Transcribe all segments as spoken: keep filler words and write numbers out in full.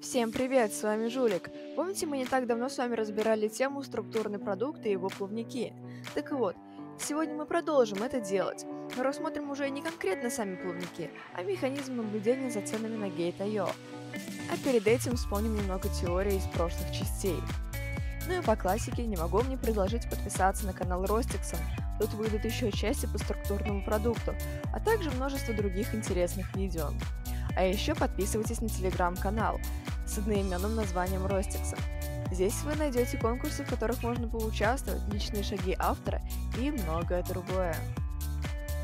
Всем привет, с вами Жулик. Помните, мы не так давно с вами разбирали тему структурный продукт и его плавники? Так вот, сегодня мы продолжим это делать, но рассмотрим уже не конкретно сами плавники, а механизм наблюдения за ценами на гейт точка ай о. А перед этим вспомним немного теории из прошлых частей. Ну и по классике не могу мне предложить подписаться на канал Ростиксон, тут выйдут еще части по структурному продукту, а также множество других интересных видео. А еще подписывайтесь на телеграм-канал с одноименным названием Ростиксон. Здесь вы найдете конкурсы, в которых можно поучаствовать, личные шаги автора и многое другое.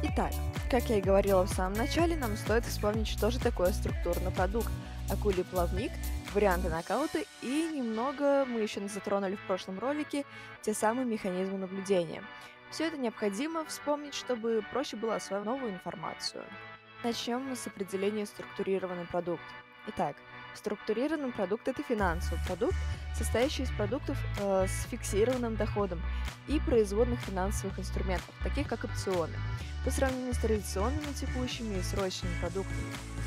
Итак, как я и говорила в самом начале, нам стоит вспомнить, что же такое структурный продукт, акулий плавник, варианты нокаута и немного мы еще затронули в прошлом ролике те самые механизмы наблюдения. Все это необходимо вспомнить, чтобы проще было освоить новую информацию. Начнем мы с определения структурированный продукт. Итак, структурированный продукт – это финансовый продукт, состоящий из продуктов э, с фиксированным доходом и производных финансовых инструментов, таких как опционы. По сравнению с традиционными, текущими и срочными продуктами,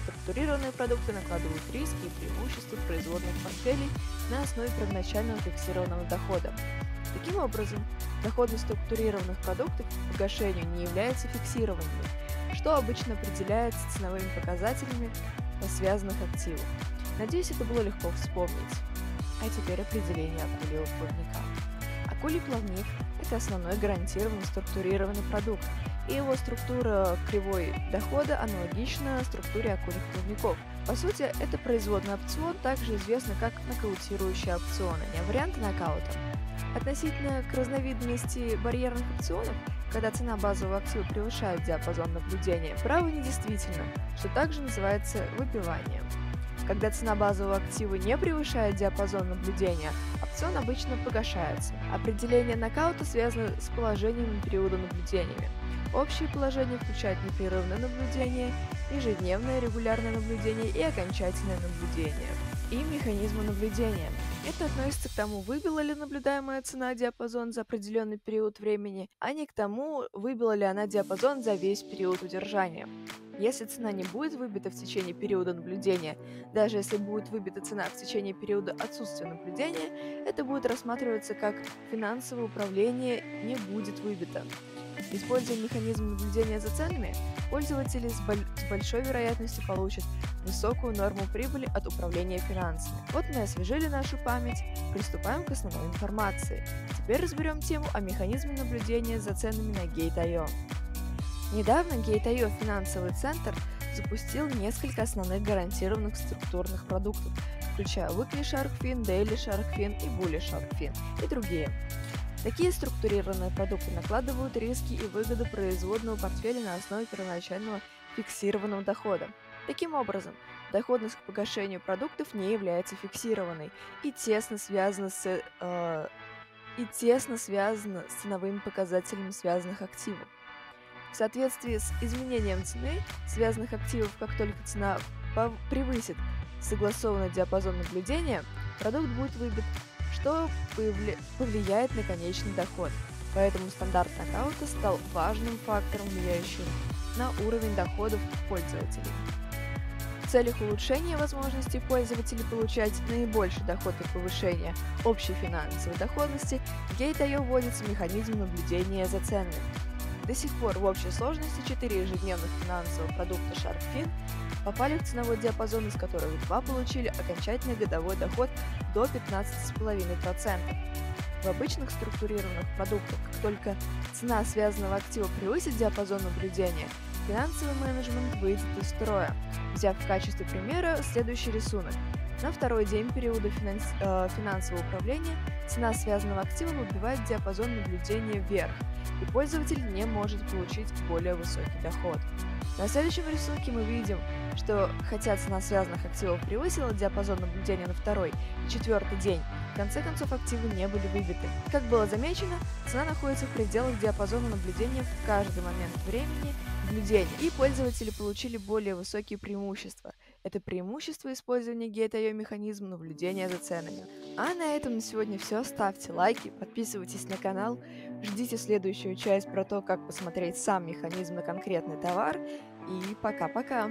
структурированные продукты накладывают риски и преимущества производных портфелей на основе первоначального фиксированного дохода. Таким образом, доходность структурированных продуктов к погашению не является фиксированными, что обычно определяется ценовыми показателями связанных активов. Надеюсь, это было легко вспомнить. А теперь определение акулиего плавника. Акулий плавник – это основной гарантированный структурированный продукт, и его структура кривой дохода аналогична структуре акульих плавников. По сути, это производный опцион, также известный как нокаутирующие опционы, а варианты нокаута. Относительно к разновидности барьерных опционов, когда цена базового актива превышает диапазон наблюдения, право недействительно, что также называется выпиванием. Когда цена базового актива не превышает диапазон наблюдения, опцион обычно погашается. Определение нокаута связано с положением и периодом наблюдениями. Общее положение включает непрерывное наблюдение, ежедневное регулярное наблюдение и окончательное наблюдение. И механизмы наблюдения. Это относится к тому, выбила ли наблюдаемая цена диапазон за определенный период времени, а не к тому, выбила ли она диапазон за весь период удержания. Если цена не будет выбита в течение периода наблюдения, даже если будет выбита цена в течение периода отсутствия наблюдения, это будет рассматриваться как финансовое управление не будет выбито. Используя механизм наблюдения за ценами, пользователи с, с большой вероятностью получат высокую норму прибыли от управления финансами. Вот мы освежили нашу память, приступаем к основной информации. Теперь разберем тему о механизме наблюдения за ценами на гейт точка ай о. Недавно гейт точка ай о финансовый центр запустил несколько основных гарантированных структурных продуктов, включая Weekly-SharkFin, Daily-SharkFin и Bull-SharkFin и другие. Такие структурированные продукты накладывают риски и выгоды производного портфеля на основе первоначального фиксированного дохода. Таким образом, доходность к погашению продуктов не является фиксированной и тесно связана с, э, и тесно связана с ценовыми показателями связанных активов. В соответствии с изменением цены связанных активов, как только цена превысит согласованный диапазон наблюдения, продукт будет выбит, что повлияет на конечный доход. Поэтому стандарт нокаута стал важным фактором, влияющим на уровень доходов пользователей. В целях улучшения возможностей пользователей получать наибольший доход и повышения общей финансовой доходности, гейт точка ай о вводится механизм наблюдения за ценами. До сих пор в общей сложности четыре ежедневных финансовых продукта SharkFin попали в ценовой диапазон, из которых два получили окончательный годовой доход до пятнадцати с половиной процентов. В обычных структурированных продуктах, как только цена связанного актива превысит диапазон наблюдения, финансовый менеджмент выйдет из строя. Взяв в качестве примера следующий рисунок. На второй день периода финанс... э, финансового управления цена связанного актива выбивает диапазон наблюдения вверх, и пользователь не может получить более высокий доход. На следующем рисунке мы видим, что хотя цена связанных активов превысила диапазон наблюдения на второй и четвертый день, в конце концов активы не были выбиты. Как было замечено, цена находится в пределах диапазона наблюдения в каждый момент времени наблюдения, и пользователи получили более высокие преимущества. Это преимущество использования гейт точка ай о механизма наблюдения за ценами. А на этом на сегодня все. Ставьте лайки, подписывайтесь на канал, ждите следующую часть про то, как посмотреть сам механизм на конкретный товар. И пока-пока!